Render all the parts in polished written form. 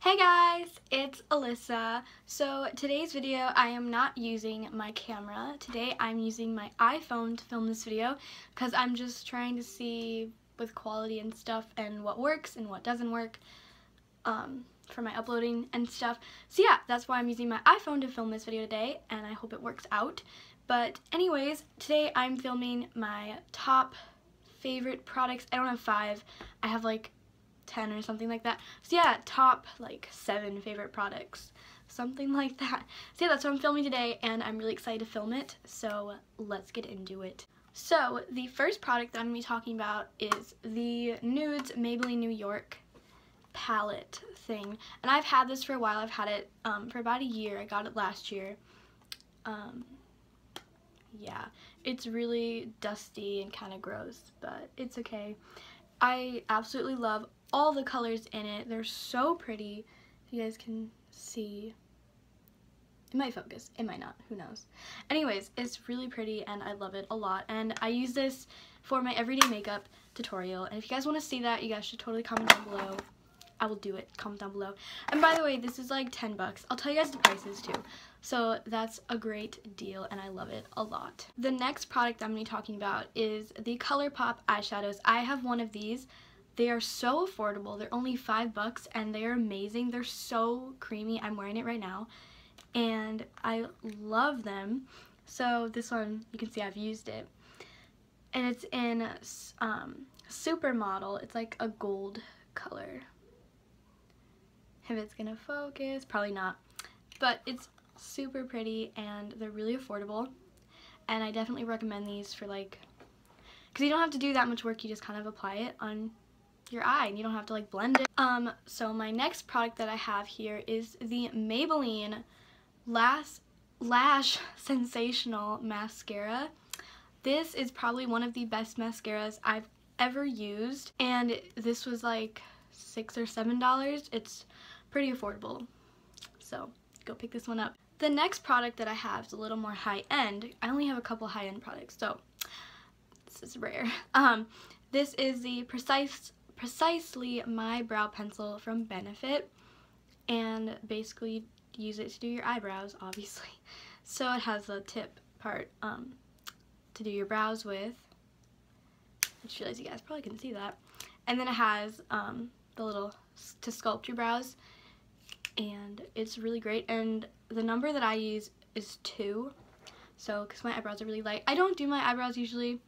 Hey guys, it's Alyssa. So today's video I am not using my camera. Today I'm using my iPhone to film this video because I'm just trying to see with quality and stuff and what works and what doesn't work for my uploading and stuff. So yeah, that's why I'm using my iPhone to film this video today, and I hope it works out. But anyways, today I'm filming my top favorite products. I don't have 5, I have like 10 or something like that. So yeah, top like 7 favorite products, something like that. So yeah, that's what I'm filming today, and I'm really excited to film it, so let's get into it. So the first product that I'm going to be talking about is the Nudes Maybelline New York palette thing, and I've had this for a while. I've had it for about a year. I got it last year. Yeah, it's really dusty and kind of gross, but it's okay. I absolutely love all the colors in it. They're so pretty. If you guys can see, it might focus, it might not, who knows. Anyways, it's really pretty and I love it a lot, and I use this for my everyday makeup tutorial, and if you guys want to see that, you guys should totally comment down below. I will do it. Comment down below. And by the way, this is like 10 bucks. I'll tell you guys the prices too. So that's a great deal and I love it a lot. The next product I'm going to be talking about is the ColourPop eyeshadows. I have one of these. They are so affordable. They're only $5 and they are amazing. They're so creamy. I'm wearing it right now and I love them. So this one, you can see I've used it. And it's in Supermodel. It's like a gold color. If it's gonna focus, probably not, but it's super pretty and they're really affordable, and I definitely recommend these for like, because you don't have to do that much work, you just kind of apply it on your eye and you don't have to like blend it. So my next product that I have here is the Maybelline Lash Sensational mascara. This is probably one of the best mascaras I've ever used, and this was like $6 or $7. It's pretty affordable, so go pick this one up. The next product that I have is a little more high-end. I only have a couple high-end products, so this is rare. This is the Precisely My Brow Pencil from Benefit, and basically you use it to do your eyebrows, obviously. So it has the tip part to do your brows with. I just realized you guys probably couldn't see that. And then it has the little to sculpt your brows, and it's really great, and the number that I use is 2, so because my eyebrows are really light. I don't do my eyebrows usually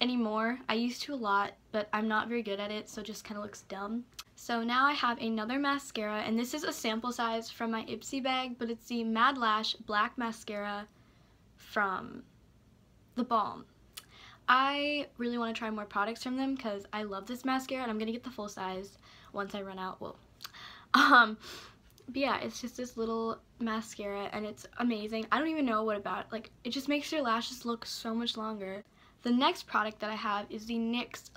anymore. I used to a lot, but I'm not very good at it, so it just kind of looks dumb. So now I have another mascara, and this is a sample size from my Ipsy bag, but it's the Mad Lash Black Mascara from The Balm. I really want to try more products from them because I love this mascara, and I'm gonna get the full size once I run out. Well, but yeah, it's just this little mascara and it's amazing. I don't even know what about it. Like, it just makes your lashes look so much longer. The next product that I have is the NYX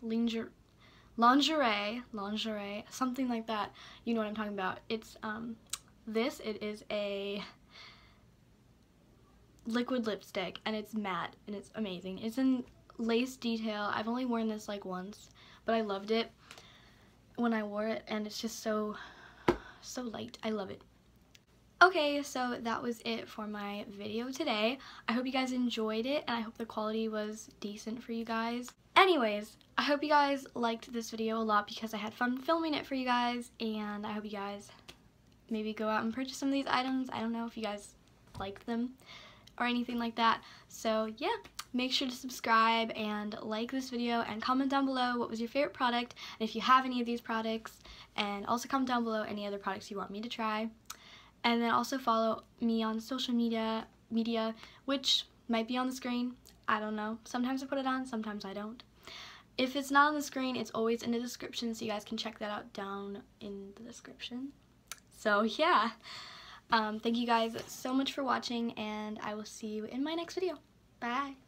lingerie, something like that. You know what I'm talking about. It's this. It is a liquid lipstick and it's matte and it's amazing. It's in lace detail. I've only worn this like once, but I loved it when I wore it, and it's just so light. I love it. Okay, so that was it for my video today. I hope you guys enjoyed it, and I hope the quality was decent for you guys. Anyways, I hope you guys liked this video a lot because I had fun filming it for you guys, and I hope you guys maybe go out and purchase some of these items. I don't know if you guys like them or anything like that. So yeah, make sure to subscribe and like this video and comment down below what was your favorite product and if you have any of these products, and also comment down below any other products you want me to try. And then also follow me on social media, which might be on the screen. I don't know. Sometimes I put it on, sometimes I don't. If it's not on the screen, it's always in the description, so you guys can check that out down in the description. So yeah. Thank you guys so much for watching, and I will see you in my next video. Bye!